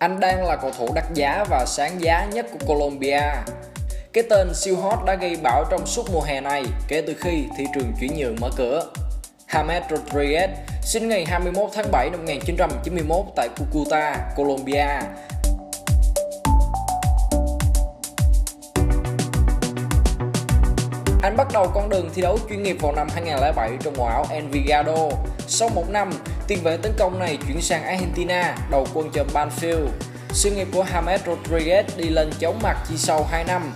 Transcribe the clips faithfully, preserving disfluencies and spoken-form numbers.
Anh đang là cầu thủ đắt giá và sáng giá nhất của Colombia. Cái tên siêu hot đã gây bão trong suốt mùa hè này kể từ khi thị trường chuyển nhượng mở cửa. James Rodriguez sinh ngày hai mươi mốt tháng bảy năm một nghìn chín trăm chín mươi mốt tại Cúcuta, Colombia. Anh bắt đầu con đường thi đấu chuyên nghiệp vào năm hai nghìn không trăm lẻ bảy trong mùa áo Envigado. Sau một năm, tiền vệ tấn công này chuyển sang Argentina, đầu quân cho Banfield. Sự nghiệp của James Rodriguez đi lên chóng mặt chỉ sau hai năm.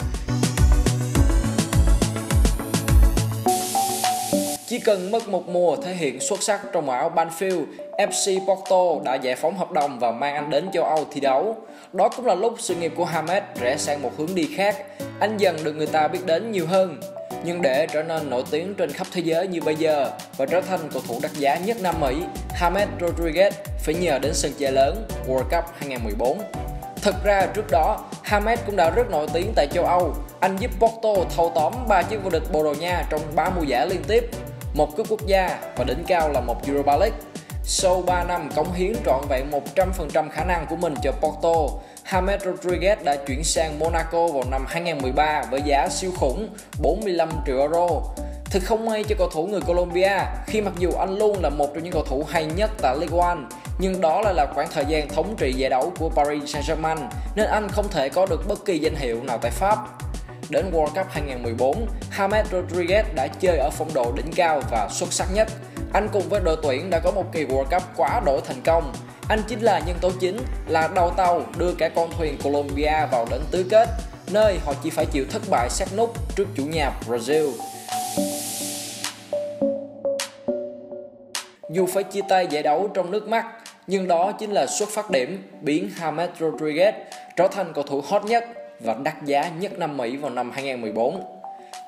Chỉ cần mất một mùa thể hiện xuất sắc trong áo Banfield, ép xê Porto đã giải phóng hợp đồng và mang anh đến châu Âu thi đấu. Đó cũng là lúc sự nghiệp của James rẽ sang một hướng đi khác. Anh dần được người ta biết đến nhiều hơn. Nhưng để trở nên nổi tiếng trên khắp thế giới như bây giờ và trở thành cầu thủ đắt giá nhất Nam Mỹ, James Rodriguez phải nhờ đến sân chơi lớn World Cup hai nghìn không trăm mười bốn. Thật ra trước đó, James cũng đã rất nổi tiếng tại châu Âu. Anh giúp Porto thâu tóm ba chiếc vô địch Bologna trong ba mùa giải liên tiếp, một cúp quốc gia và đỉnh cao là một Europa League. Sau ba năm cống hiến trọn vẹn một trăm phần trăm khả năng của mình cho Porto, James Rodriguez đã chuyển sang Monaco vào năm hai nghìn không trăm mười ba với giá siêu khủng bốn mươi lăm triệu euro. Thật không may cho cầu thủ người Colombia khi mặc dù anh luôn là một trong những cầu thủ hay nhất tại Ligue một, nhưng đó lại là khoảng thời gian thống trị giải đấu của Paris Saint-Germain nên anh không thể có được bất kỳ danh hiệu nào tại Pháp. Đến World Cup hai nghìn không trăm mười bốn, James Rodriguez đã chơi ở phong độ đỉnh cao và xuất sắc nhất. Anh cùng với đội tuyển đã có một kỳ World Cup quá đỗi thành công. Anh chính là nhân tố chính, là đầu tàu đưa cả con thuyền Colombia vào đến tứ kết, nơi họ chỉ phải chịu thất bại sát nút trước chủ nhà Brazil. Dù phải chia tay giải đấu trong nước mắt, nhưng đó chính là xuất phát điểm biến James Rodriguez trở thành cầu thủ hot nhất và đắt giá nhất Nam Mỹ vào năm hai nghìn không trăm mười bốn.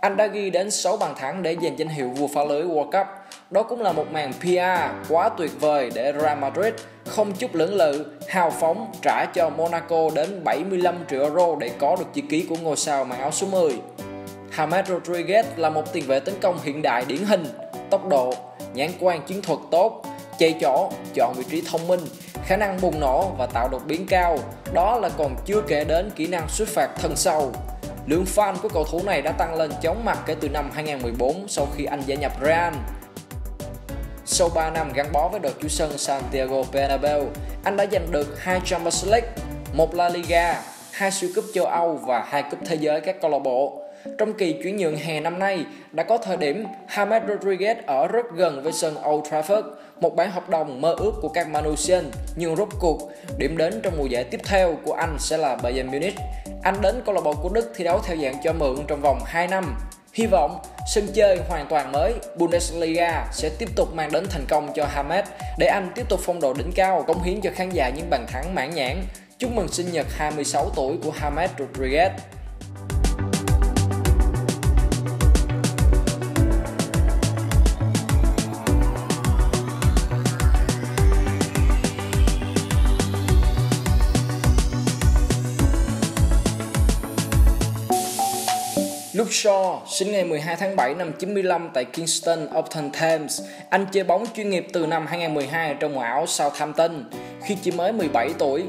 Anh đã ghi đến sáu bàn thắng để giành danh hiệu vua phá lưới World Cup. Đó cũng là một màn pê e rờ quá tuyệt vời để Real Madrid không chút lưỡng lự, hào phóng trả cho Monaco đến bảy mươi lăm triệu euro để có được chữ ký của ngôi sao mang áo số mười. James Rodriguez là một tiền vệ tấn công hiện đại điển hình, tốc độ, nhãn quan chiến thuật tốt, chạy chỗ, chọn vị trí thông minh, khả năng bùng nổ và tạo đột biến cao. Đó là còn chưa kể đến kỹ năng sút phạt thân sâu. Lượng fan của cầu thủ này đã tăng lên chóng mặt kể từ năm hai nghìn không trăm mười bốn sau khi anh gia nhập Real. Sau ba năm gắn bó với đội chủ sân Santiago Bernabeu, anh đã giành được hai Champions League, một La Liga, hai siêu cúp châu Âu và hai cúp thế giới các câu lạc bộ. Trong kỳ chuyển nhượng hè năm nay, đã có thời điểm James Rodriguez ở rất gần với sân Old Trafford, một bản hợp đồng mơ ước của các Manusian, nhưng rốt cuộc điểm đến trong mùa giải tiếp theo của anh sẽ là Bayern Munich. Anh đến câu lạc bộ của Đức thi đấu theo dạng cho mượn trong vòng hai năm. Hy vọng sân chơi hoàn toàn mới Bundesliga sẽ tiếp tục mang đến thành công cho James để anh tiếp tục phong độ đỉnh cao, cống hiến cho khán giả những bàn thắng mãn nhãn. Chúc mừng sinh nhật hai mươi sáu tuổi của James Rodriguez. Luke Shaw sinh ngày mười hai tháng bảy năm chín mươi lăm tại Kingston upon Thames. Anh chơi bóng chuyên nghiệp từ năm hai nghìn không trăm mười hai trong mùa áo Southampton. Khi chỉ mới mười bảy tuổi,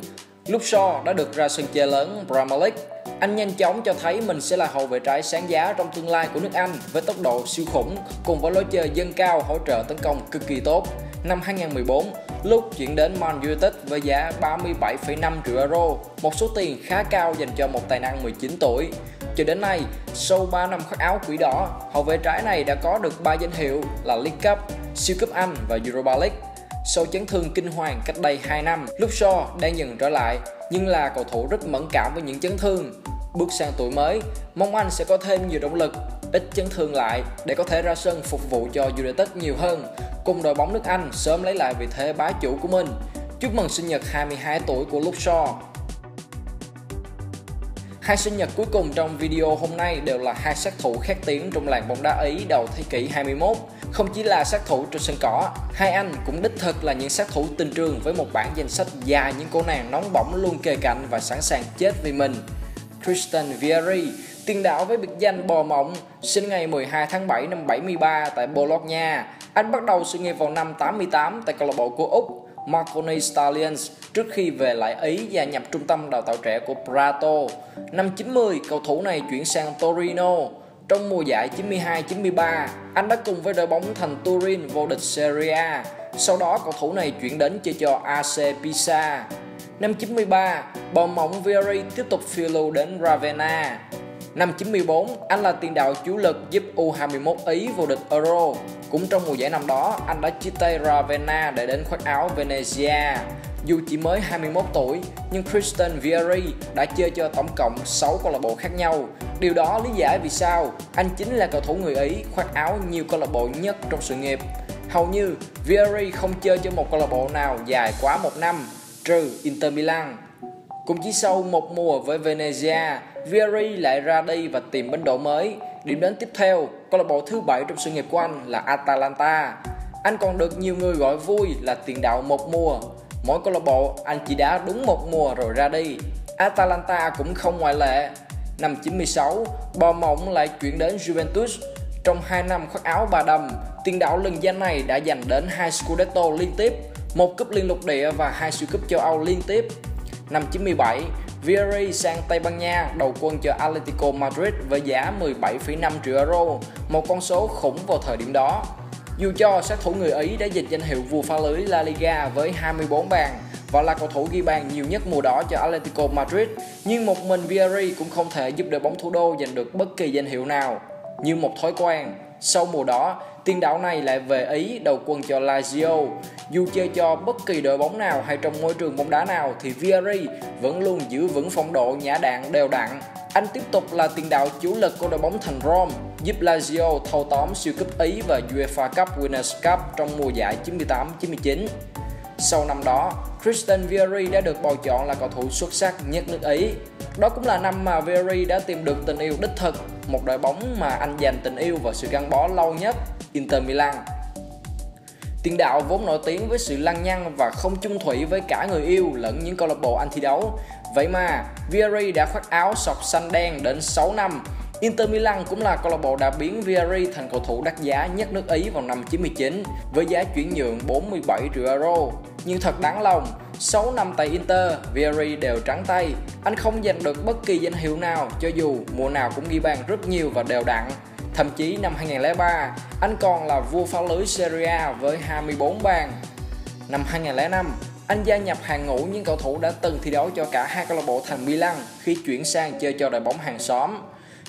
Luke Shaw đã được ra sân chơi lớn Premier League. Anh nhanh chóng cho thấy mình sẽ là hậu vệ trái sáng giá trong tương lai của nước Anh với tốc độ siêu khủng cùng với lối chơi dâng cao hỗ trợ tấn công cực kỳ tốt. Năm hai nghìn không trăm mười bốn, Luke chuyển đến Man United với giá ba mươi bảy phẩy năm triệu euro, một số tiền khá cao dành cho một tài năng mười chín tuổi. Cho đến nay, sau ba năm khoác áo quỷ đỏ, hậu vệ trái này đã có được ba danh hiệu là League Cup, siêu cúp Anh và Europa League. Sau chấn thương kinh hoàng cách đây hai năm, Luke Shaw đang dần trở lại, nhưng là cầu thủ rất mẫn cảm với những chấn thương. Bước sang tuổi mới, mong anh sẽ có thêm nhiều động lực, ít chấn thương lại để có thể ra sân phục vụ cho United nhiều hơn, cùng đội bóng nước Anh sớm lấy lại vị thế bá chủ của mình. Chúc mừng sinh nhật hai mươi hai tuổi của Luke Shaw. Hai sinh nhật cuối cùng trong video hôm nay đều là hai sát thủ khét tiếng trong làng bóng đá Ý đầu thế kỷ hai mươi mốt. Không chỉ là sát thủ trên sân cỏ, hai anh cũng đích thực là những sát thủ tình trường với một bản danh sách dài những cô nàng nóng bỏng luôn kề cạnh và sẵn sàng chết vì mình. Christian Vieri, tiền đạo với biệt danh Bò Mộng, sinh ngày mười hai tháng bảy năm bảy mươi ba tại Bologna. Anh bắt đầu sự nghiệp vào năm tám mươi tám tại câu lạc bộ của Úc. Marconi Stallions trước khi về lại Ý và nhập trung tâm đào tạo trẻ của Prato. Năm chín mươi, cầu thủ này chuyển sang Torino. Trong mùa giải chín mươi hai chín mươi ba, anh đã cùng với đội bóng thành Turin vô địch Serie A. Sau đó, cầu thủ này chuyển đến chơi cho a xê Pisa. Năm chín mươi ba, bầu mộng Vieri tiếp tục phiêu lưu đến Ravenna. Năm chín mươi tư, anh là tiền đạo chủ lực giúp u hai mươi mốt Ý vô địch Euro. Cũng trong mùa giải năm đó, anh đã chia tay Ravenna để đến khoác áo Venezia. Dù chỉ mới hai mươi mốt tuổi, nhưng Christian Vieri đã chơi cho tổng cộng sáu câu lạc bộ khác nhau. Điều đó lý giải vì sao anh chính là cầu thủ người Ý khoác áo nhiều câu lạc bộ nhất trong sự nghiệp. Hầu như Vieri không chơi cho một câu lạc bộ nào dài quá một năm, trừ Inter Milan. Cũng chỉ sau một mùa với Venezia, Vieri lại ra đi và tìm bến đỗ mới. Điểm đến tiếp theo, câu lạc bộ thứ bảy trong sự nghiệp của anh là Atalanta. Anh còn được nhiều người gọi vui là tiền đạo một mùa. Mỗi câu lạc bộ anh chỉ đá đúng một mùa rồi ra đi. Atalanta cũng không ngoại lệ. Năm chín mươi sáu, bò mộng lại chuyển đến Juventus. Trong hai năm khoác áo bà đầm, tiền đạo lừng danh này đã giành đến hai Scudetto liên tiếp, một cúp liên lục địa và hai siêu cúp châu Âu liên tiếp. Năm chín mươi bảy, Vieri sang Tây Ban Nha đầu quân cho Atletico Madrid với giá mười bảy phẩy năm triệu euro, một con số khủng vào thời điểm đó. Dù cho sát thủ người Ý đã giành danh hiệu vua phá lưới La Liga với hai mươi bốn bàn và là cầu thủ ghi bàn nhiều nhất mùa đó cho Atletico Madrid, nhưng một mình Vieri cũng không thể giúp đội bóng thủ đô giành được bất kỳ danh hiệu nào. Như một thói quen, sau mùa đó, tiền đạo này lại về Ý đầu quân cho Lazio. Dù chơi cho bất kỳ đội bóng nào hay trong môi trường bóng đá nào thì Vieri vẫn luôn giữ vững phong độ nhã đạn đều đặn. Anh tiếp tục là tiền đạo chủ lực của đội bóng thành Rome, giúp Lazio thâu tóm siêu cúp Ý và UEFA Cup Winners' Cup trong mùa giải chín mươi tám chín mươi chín. Sau năm đó, Christian Vieri đã được bầu chọn là cầu thủ xuất sắc nhất nước Ý. Đó cũng là năm mà Vieri đã tìm được tình yêu đích thực, một đội bóng mà anh dành tình yêu và sự gắn bó lâu nhất, Inter Milan. Tiền đạo vốn nổi tiếng với sự lăng nhăng và không chung thủy với cả người yêu lẫn những câu lạc bộ anh thi đấu. Vậy mà, Vieri đã khoác áo sọc xanh đen đến sáu năm. Inter Milan cũng là câu lạc bộ đã biến Vieri thành cầu thủ đắt giá nhất nước Ý vào năm chín mươi chín với giá chuyển nhượng bốn mươi bảy triệu euro. Nhưng thật đáng lòng, sáu năm tại Inter, Vieri đều trắng tay. Anh không giành được bất kỳ danh hiệu nào cho dù mùa nào cũng ghi bàn rất nhiều và đều đặn. Thậm chí năm hai không không ba, anh còn là vua phá lưới Serie A với hai mươi bốn bàn. Năm hai không không năm, anh gia nhập hàng ngũ những cầu thủ đã từng thi đấu cho cả hai câu lạc bộ thành Milan khi chuyển sang chơi cho đội bóng hàng xóm.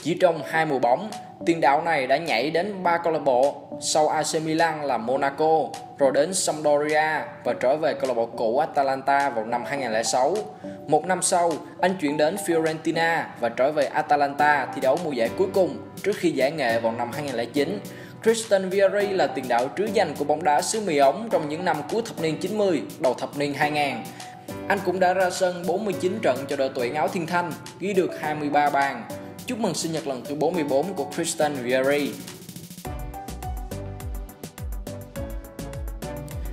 Chỉ trong hai mùa bóng, tiền đạo này đã nhảy đến ba câu lạc bộ, sau a xê Milan là Monaco, rồi đến Sampdoria và trở về câu lạc bộ cũ Atalanta vào năm hai không không sáu. Một năm sau, anh chuyển đến Fiorentina và trở về Atalanta thi đấu mùa giải cuối cùng trước khi giải nghệ vào năm hai không không chín. Christian Vieri là tiền đạo trứ danh của bóng đá xứ Mỹ ống trong những năm cuối thập niên chín mươi, đầu thập niên hai nghìn. Anh cũng đã ra sân bốn mươi chín trận cho đội tuyển áo thiên thanh, ghi được hai mươi ba bàn. Chúc mừng sinh nhật lần thứ bốn mươi bốn của Christian Vieri.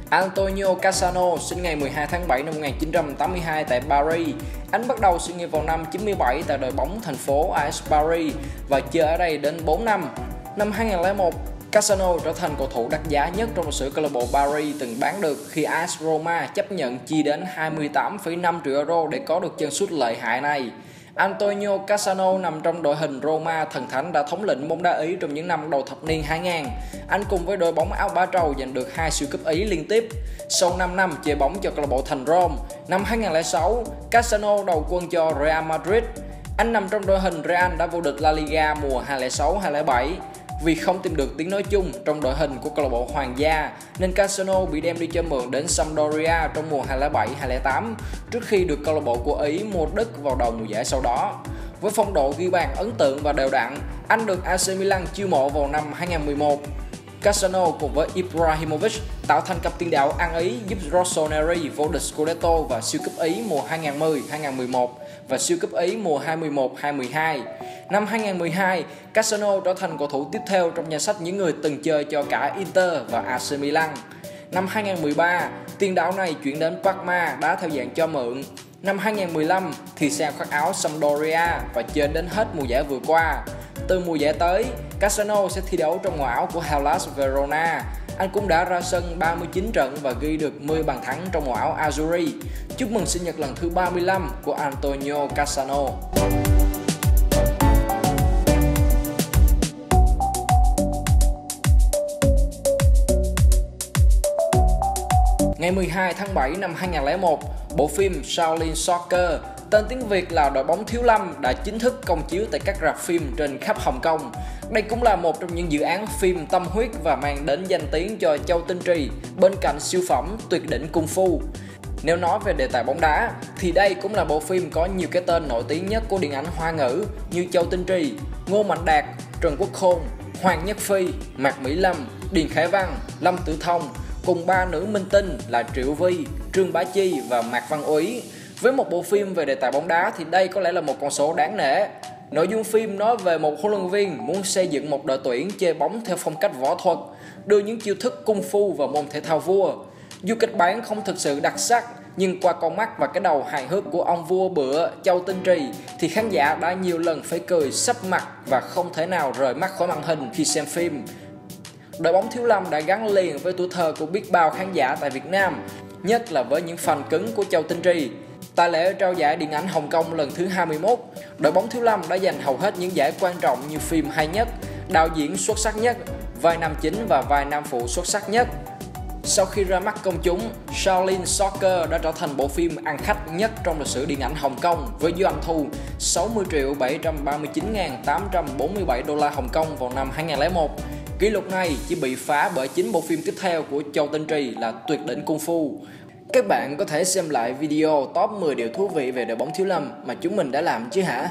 Antonio Cassano sinh ngày mười hai tháng bảy năm một nghìn chín trăm tám mươi hai tại Bari. Anh bắt đầu sự nghiệp vào năm chín mươi bảy tại đội bóng thành phố a ét Bari và chơi ở đây đến bốn năm. Năm hai không không một, Cassano trở thành cầu thủ đắt giá nhất trong lịch sử câu lạc bộ Bari từng bán được khi a ét Roma chấp nhận chi đến hai mươi tám phẩy năm triệu euro để có được chân sút lợi hại này. Antonio Cassano nằm trong đội hình Roma thần thánh đã thống lĩnh bóng đá Ý trong những năm đầu thập niên hai nghìn. Anh cùng với đội bóng áo Ba Trầu giành được hai siêu cúp Ý liên tiếp. Sau năm năm chơi bóng cho câu lạc bộ thành Rome, năm hai không không sáu, Cassano đầu quân cho Real Madrid. Anh nằm trong đội hình Real đã vô địch La Liga mùa hai không không sáu hai không không bảy. Vì không tìm được tiếng nói chung trong đội hình của câu lạc bộ Hoàng gia nên Cassano bị đem đi cho mượn đến Sampdoria trong mùa hai không không bảy hai không không tám trước khi được câu lạc bộ của Ý mua đứt vào đầu mùa giải sau đó. Với phong độ ghi bàn ấn tượng và đều đặn, anh được a xê Milan chiêu mộ vào năm hai không một một. Cassano cùng với Ibrahimovic tạo thành cặp tiền đạo ăn Ý giúp Rossoneri vô địch Scudetto và siêu cúp Ý mùa hai không một không hai không một một và siêu cúp Ý mùa hai không một một hai không một hai. Năm hai không một hai, Cassano trở thành cầu thủ tiếp theo trong danh sách những người từng chơi cho cả Inter và a xê Milan. Năm hai không một ba, tiền đạo này chuyển đến Parma đá theo dạng cho mượn. Năm hai không một lăm thì sang khoác áo Sampdoria và chơi đến hết mùa giải vừa qua. Từ mùa giải tới, Cassano sẽ thi đấu trong màu áo của Hellas Verona. Anh cũng đã ra sân ba mươi chín trận và ghi được mười bàn thắng trong màu áo Azzurri. Chúc mừng sinh nhật lần thứ ba mươi lăm của Antonio Cassano. Ngày mười hai tháng bảy năm hai nghìn không trăm lẻ một, bộ phim Shaolin Soccer, tên tiếng Việt là Đội bóng thiếu lâm, đã chính thức công chiếu tại các rạp phim trên khắp Hồng Kông. Đây cũng là một trong những dự án phim tâm huyết và mang đến danh tiếng cho Châu Tinh Trì, bên cạnh siêu phẩm tuyệt đỉnh Kung Fu. Nếu nói về đề tài bóng đá, thì đây cũng là bộ phim có nhiều cái tên nổi tiếng nhất của điện ảnh Hoa ngữ như Châu Tinh Trì, Ngô Mạnh Đạt, Trần Quốc Khôn, Hoàng Nhất Phi, Mạc Mỹ Lâm, Điền Khải Văn, Lâm Tử Thông, cùng ba nữ minh tinh là Triệu Vy, Trương Bá Chi và Mạc Văn Úy. Với một bộ phim về đề tài bóng đá thì đây có lẽ là một con số đáng nể. Nội dung phim nói về một huấn luyện viên muốn xây dựng một đội tuyển chơi bóng theo phong cách võ thuật, đưa những chiêu thức cung phu vào môn thể thao vua. Dù kịch bản không thực sự đặc sắc, nhưng qua con mắt và cái đầu hài hước của ông vua bựa Châu Tinh Trì thì khán giả đã nhiều lần phải cười sấp mặt và không thể nào rời mắt khỏi màn hình khi xem phim. Đội bóng thiếu lâm đã gắn liền với tuổi thơ của biết bao khán giả tại Việt Nam, nhất là với những fan cứng của Châu Tinh Trì. Tại lễ trao giải điện ảnh Hồng Kông lần thứ hai mươi mốt, Đội bóng thiếu lâm đã giành hầu hết những giải quan trọng như phim hay nhất, đạo diễn xuất sắc nhất, vai nam chính và vai nam phụ xuất sắc nhất. Sau khi ra mắt công chúng, Shaolin Soccer đã trở thành bộ phim ăn khách nhất trong lịch sử điện ảnh Hồng Kông với doanh thu sáu mươi triệu bảy trăm ba mươi chín nghìn tám trăm bốn mươi bảy đô la Hồng Kông vào năm hai nghìn không trăm lẻ một. Kỷ lục này chỉ bị phá bởi chính bộ phim tiếp theo của Châu Tinh Trì là Tuyệt đỉnh Kung Fu. Các bạn có thể xem lại video top mười điều thú vị về đội bóng thiếu lâm mà chúng mình đã làm chứ hả?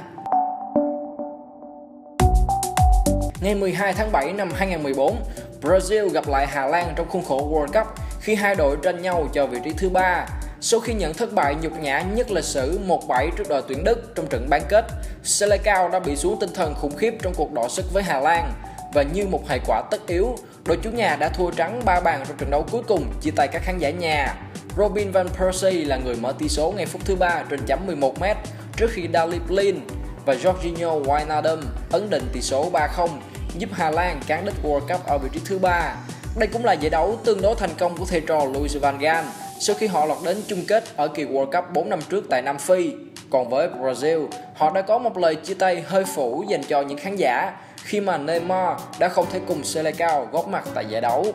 Ngày mười hai tháng bảy năm hai nghìn không trăm mười bốn, Brazil gặp lại Hà Lan trong khuôn khổ World Cup khi hai đội tranh nhau cho vị trí thứ ba. Sau khi nhận thất bại nhục nhã nhất lịch sử một bảy trước đội tuyển Đức trong trận bán kết, Seleção đã bị xuống tinh thần khủng khiếp trong cuộc đọ sức với Hà Lan. Và như một hệ quả tất yếu, đội chủ nhà đã thua trắng ba bàn trong trận đấu cuối cùng, chia tay các khán giả nhà. Robin van Persie là người mở tỷ số ngay phút thứ ba trên chấm mười một mét trước khi Daley Blind và Jorginho Wijnaldum ấn định tỷ số ba không, giúp Hà Lan cán đích World Cup ở vị trí thứ ba. Đây cũng là giải đấu tương đối thành công của thầy trò Louis van Gaal sau khi họ lọt đến chung kết ở kỳ World Cup bốn năm trước tại Nam Phi. Còn với Brazil, họ đã có một lời chia tay hơi phủ dành cho những khán giả khi mà Neymar đã không thể cùng Seleção góp mặt tại giải đấu.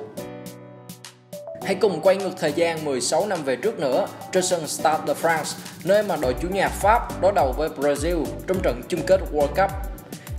Hãy cùng quay ngược thời gian mười sáu năm về trước nữa, trên sân Stade de France, nơi mà đội chủ nhà Pháp đối đầu với Brazil trong trận chung kết World Cup.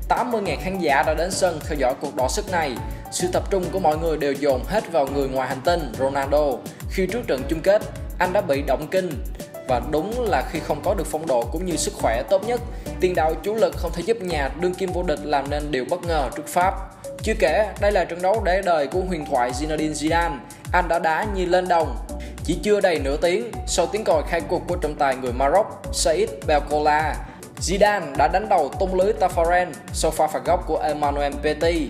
tám mươi nghìn khán giả đã đến sân theo dõi cuộc đọ sức này. Sự tập trung của mọi người đều dồn hết vào người ngoài hành tinh Ronaldo. Khi trước trận chung kết, anh đã bị động kinh. Và đúng là khi không có được phong độ cũng như sức khỏe tốt nhất, tiền đạo chủ lực không thể giúp nhà đương kim vô địch làm nên điều bất ngờ trước Pháp. Chưa kể, đây là trận đấu để đời của huyền thoại Zinedine Zidane, anh đã đá như lên đồng. Chỉ chưa đầy nửa tiếng sau tiếng còi khai cuộc của trọng tài người Maroc Saïd Belkola, Zidane đã đánh đầu tung lưới Taffarel sau pha phạt góc của Emmanuel Petit.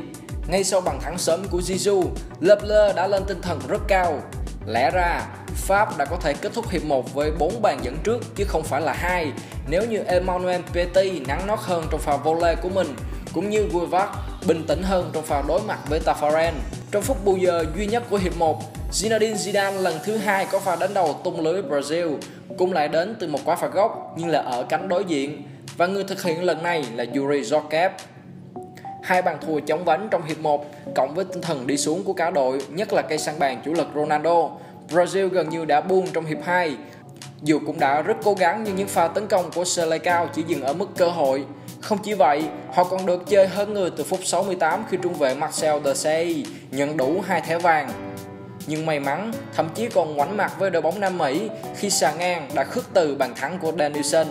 Ngay sau bàn thắng sớm của Zizou, Leblé đã lên tinh thần rất cao. Lẽ ra, Pháp đã có thể kết thúc hiệp một với bốn bàn dẫn trước chứ không phải là hai, nếu như Emmanuel Petit nắng nót hơn trong pha volley của mình, cũng như Guevara bình tĩnh hơn trong pha đối mặt với Taffarel. Trong phút bù giờ duy nhất của hiệp một, Zinedine Zidane lần thứ hai có pha đánh đầu tung lưới Brazil, cũng lại đến từ một quả phạt góc nhưng là ở cánh đối diện, và người thực hiện lần này là Yuri Zorkev. Hai bàn thua chóng vánh trong hiệp một, cộng với tinh thần đi xuống của cả đội, nhất là cây săn bàn chủ lực Ronaldo, Brazil gần như đã buông trong hiệp hai. Dù cũng đã rất cố gắng nhưng những pha tấn công của Seleção chỉ dừng ở mức cơ hội. Không chỉ vậy, họ còn được chơi hơn người từ phút sáu mươi tám khi trung vệ Marcel Desailly nhận đủ hai thẻ vàng. Nhưng may mắn, thậm chí còn ngoảnh mặt với đội bóng Nam Mỹ khi xà ngang đã khước từ bàn thắng của Danielson.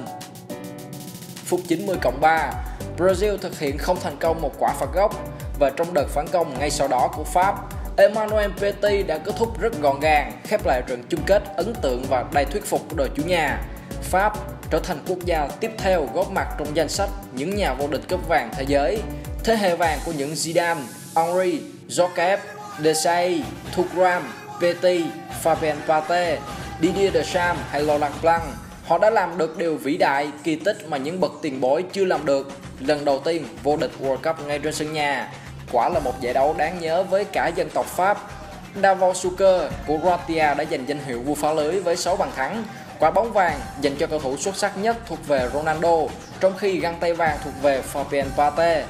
Phút chín mươi cộng ba, Brazil thực hiện không thành công một quả phạt góc và trong đợt phản công ngay sau đó của Pháp, Emmanuel Petit đã kết thúc rất gọn gàng, khép lại trận chung kết ấn tượng và đầy thuyết phục của đội chủ nhà. Pháp trở thành quốc gia tiếp theo góp mặt trong danh sách những nhà vô địch cúp vàng thế giới. Thế hệ vàng của những Zidane, Henry, Jokev, Desailly, Thuram, Petit, Fabien Pate, Didier Deschamps hay Laurent Blanc, họ đã làm được điều vĩ đại, kỳ tích mà những bậc tiền bối chưa làm được. Lần đầu tiên vô địch World Cup ngay trên sân nhà. Quả là một giải đấu đáng nhớ với cả dân tộc Pháp. Davao Suker của Croatia đã giành danh hiệu vua phá lưới với sáu bàn thắng. Quả bóng vàng dành cho cầu thủ xuất sắc nhất thuộc về Ronaldo, trong khi găng tay vàng thuộc về Fabien Pate.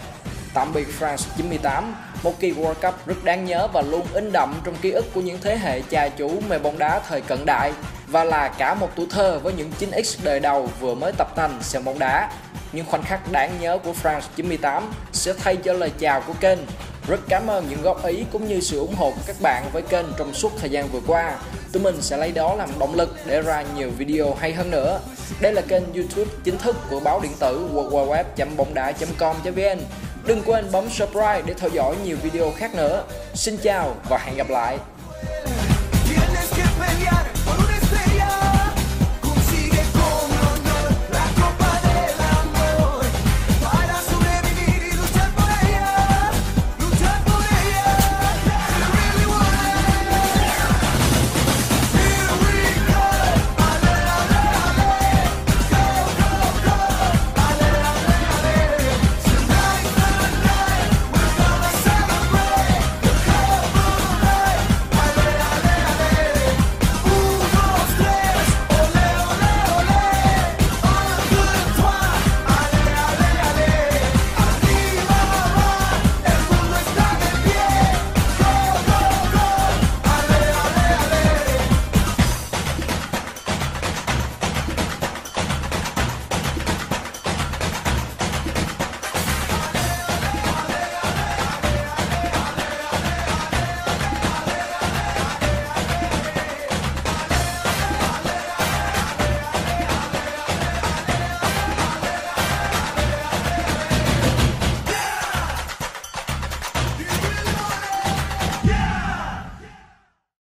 Tạm biệt France chín mươi tám, một kỳ World Cup rất đáng nhớ và luôn in đậm trong ký ức của những thế hệ cha chú mê bóng đá thời cận đại, và là cả một tuổi thơ với những chín x đời đầu vừa mới tập tành xem bóng đá. Những khoảnh khắc đáng nhớ của France chín mươi tám sẽ thay cho lời chào của kênh. Rất cảm ơn những góp ý cũng như sự ủng hộ của các bạn với kênh trong suốt thời gian vừa qua. Tụi mình sẽ lấy đó làm động lực để ra nhiều video hay hơn nữa. Đây là kênh YouTube chính thức của báo điện tử w w w chấm bóng đá chấm com chấm v n. Đừng quên bấm subscribe để theo dõi nhiều video khác nữa. Xin chào và hẹn gặp lại.